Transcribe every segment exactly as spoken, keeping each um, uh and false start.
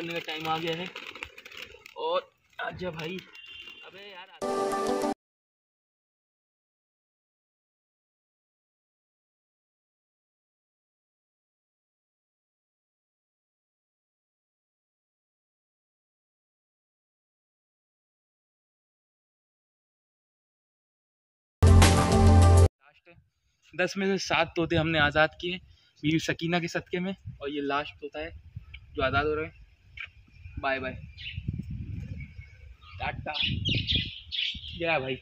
करने का टाइम आ गया है। और आजा भाई, अबे यार दस में से सात तोते हमने आज़ाद किए बीवी सकीना के सदके में, और ये लास्ट तोता है जो आज़ाद हो रहे हैं। बाय बाय, टाटा, गया भाई।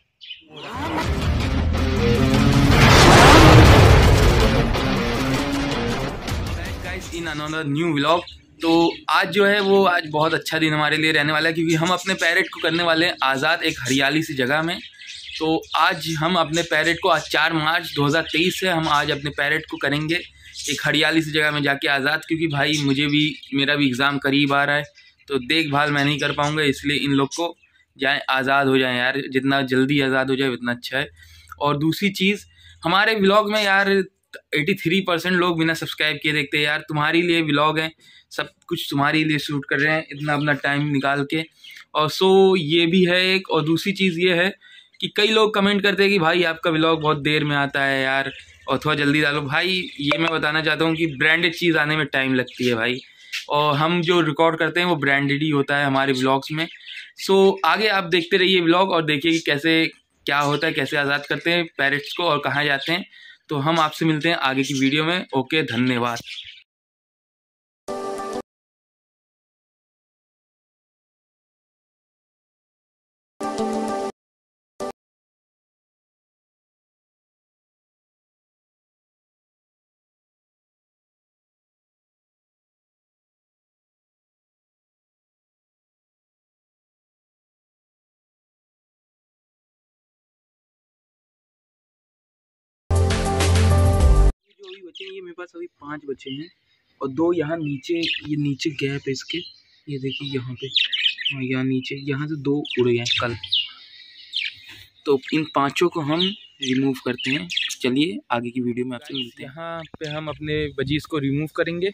In another new vlog. तो आज जो है वो आज बहुत अच्छा दिन हमारे लिए रहने वाला है, क्योंकि हम अपने पैरेट को करने वाले हैं आज़ाद एक हरियाली सी जगह में। तो आज हम अपने पैरेट को, आज चार मार्च दो हज़ार तेईस है, हम आज अपने पैरेट को करेंगे एक हरियाली सी जगह में जाके आज़ाद, क्योंकि भाई मुझे भी, मेरा भी एग्ज़ाम करीब आ रहा है, तो देखभाल मैं नहीं कर पाऊँगा, इसलिए इन लोग को जाएँ आज़ाद हो जाएँ यार, जितना जल्दी आज़ाद हो जाए उतना अच्छा है। और दूसरी चीज़, हमारे व्लॉग में यार तिरासी परसेंट लोग बिना सब्सक्राइब किए देखते हैं यार, तुम्हारे लिए व्लॉग हैं, सब कुछ तुम्हारे लिए शूट कर रहे हैं इतना अपना टाइम निकाल के। और सो ये भी है एक, और दूसरी चीज़ ये है कि कई लोग कमेंट करते हैं कि भाई आपका व्लॉग बहुत देर में आता है यार, और थोड़ा जल्दी डालो भाई। ये मैं बताना चाहता हूँ कि ब्रांडेड चीज़ आने में टाइम लगती है भाई, और हम जो रिकॉर्ड करते हैं वो ब्रांडेड ही होता है हमारे व्लॉग्स में। सो आगे आप देखते रहिए व्लॉग और देखिए कि कैसे क्या होता है, कैसे आज़ाद करते हैं पैरेट्स को और कहाँ जाते हैं। तो हम आपसे मिलते हैं आगे की वीडियो में। ओके, धन्यवाद। बच्चे ये मेरे पास अभी पांच बच्चे हैं, और दो यहाँ नीचे, ये नीचे गैप है इसके, ये देखिए यहाँ पे, और यहाँ नीचे, यहाँ से दो उड़ गए कल। तो इन पांचों को हम रिमूव करते हैं। चलिए आगे की वीडियो में आपसे मिलते हैं। यहाँ पे हम अपने बजीज़ को रिमूव करेंगे।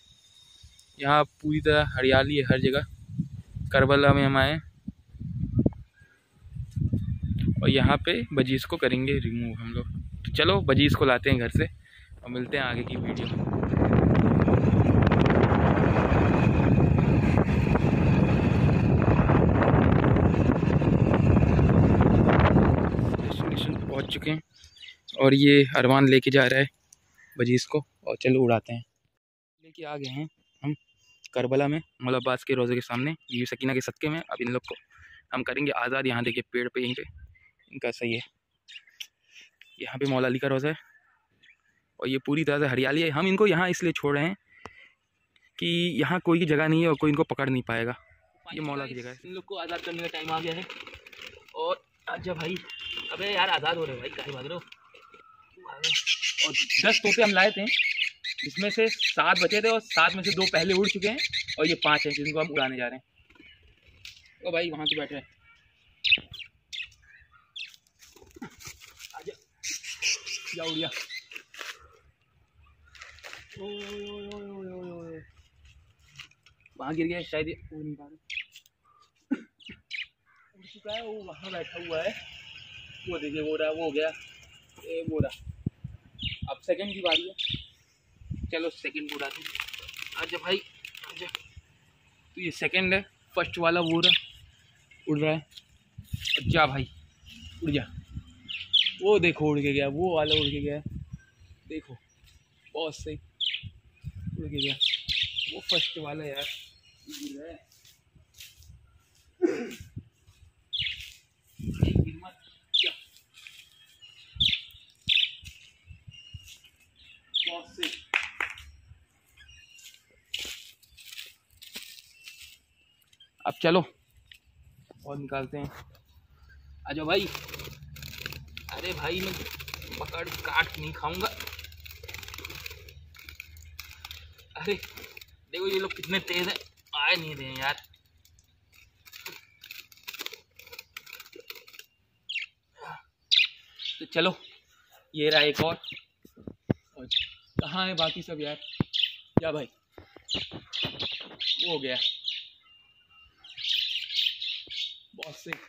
यहाँ पूरी तरह हरियाली है हर जगह, करबला में हम आए, और यहाँ पे बजीज़ को करेंगे रिमूव हम लोग। तो चलो बजीज़ को लाते हैं घर से और मिलते हैं आगे की वीडियो में। डेस्टिनेशन पे पहुँच चुके हैं, और ये अरवान लेके जा रहा है बजीज़ को, और चलो उड़ाते हैं। लेके आ गए हैं हम करबला में मोला अब्बास के रोज़े के सामने बीवी सकीना के सदके में। अब इन लोग को हम करेंगे आज़ाद। यहाँ देखिए पेड़ पे, यहीं पे इनका सही है, यहाँ पे मौला अली का रोज़ा है, और ये पूरी तरह से हरियाली है। हम इनको यहाँ इसलिए छोड़ रहे हैं कि यहाँ कोई की जगह नहीं है और कोई इनको पकड़ नहीं पाएगा, ये मौला की जगह है। इन लोग को आज़ाद करने का टाइम आ गया है। और अच्छा भाई, अबे यार आज़ाद हो रहे भाई, कहीं भाग रहे हो। और दस तोते हम लाए थे, इसमें से सात बचे थे, और सात में से दो पहले उड़ चुके हैं, और ये पाँच हैं जिनको हम उड़ाने जा रहे हैं। ओ भाई वहाँ से बैठे हैं। आजा उड़िया, वहाँ गिर गया शायद, उड़ नहीं पा रहा, उड़ चुका है, वो वहाँ बैठा हुआ है, वो देखिए वो रहा, वो हो गया, ए वो रहा। अब सेकंड की बारी है, चलो सेकंड को उड़ाते हैं। आजा भाई आजा। तो ये सेकंड है, फर्स्ट वाला वो रहा, उड़ रहा है, जा भाई उड़ जा। वो देखो उड़ के गया, वो वाला उड़ के गया, देखो बहुत सही उड़ के गया। वो फर्स्ट वाला यार अब चलो और निकालते हैं। आ जाओ भाई। अरे भाई मैं पकड़ काट नहीं खाऊंगा। अरे देखो ये लोग कितने तेज हैं, आए नहीं रहे हैं यार। तो चलो ये रहा एक और, और कहाँ है बाकी सब यार। जा भाई, वो हो गया, वासिक।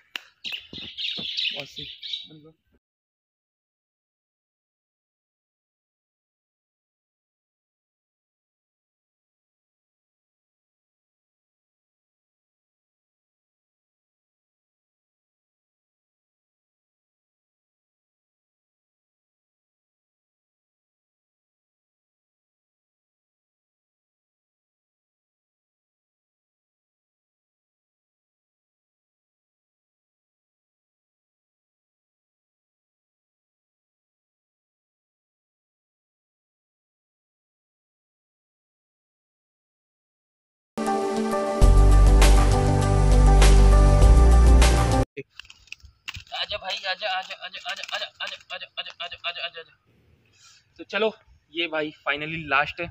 आजा भाई आजा आजा आजा आजा आजा आजा आजा आजा आजा आजा। तो चलो ये भाई फाइनली लास्ट है।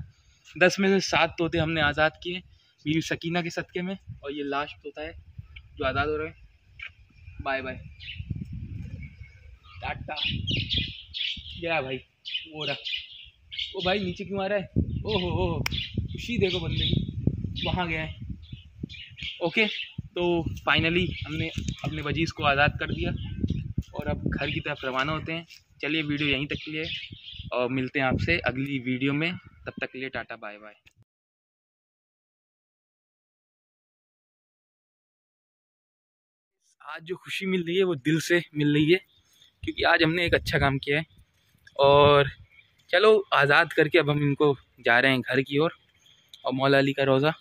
दस में से सात तोते हमने आज़ाद किए बीवी सकीना के सदके में, और ये लास्ट तोता है जो आज़ाद हो रहा है। Bye bye tata. गया भाई वो रहा। ओ भाई नीचे क्यों आ रहा है? ओहो हो खुशी देखो बंदे की, वहाँ गया है। ओके तो फाइनली हमने अपने वजीज़ को आज़ाद कर दिया और अब घर की तरफ रवाना होते हैं। चलिए वीडियो यहीं तक के लिए और मिलते हैं आपसे अगली वीडियो में। तब तक के लिए टाटा बाय बाय। आज जो खुशी मिल रही है वो दिल से मिल रही है, क्योंकि आज हमने एक अच्छा काम किया है। और चलो आज़ाद करके अब हम इनको जा रहे हैं घर की ओर। और मौला अली का रोज़ा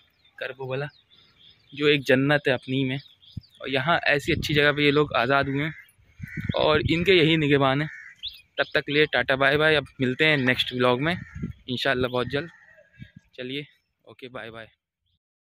कर्बला जो एक जन्नत है अपनी में, और यहाँ ऐसी अच्छी जगह पे ये लोग आज़ाद हुए हैं और इनके यही निगहबान हैं। तब तक लिए टाटा बाय बाय। अब मिलते हैं नेक्स्ट व्लॉग में इंशाल्लाह बहुत जल्द। चलिए ओके बाय बाय।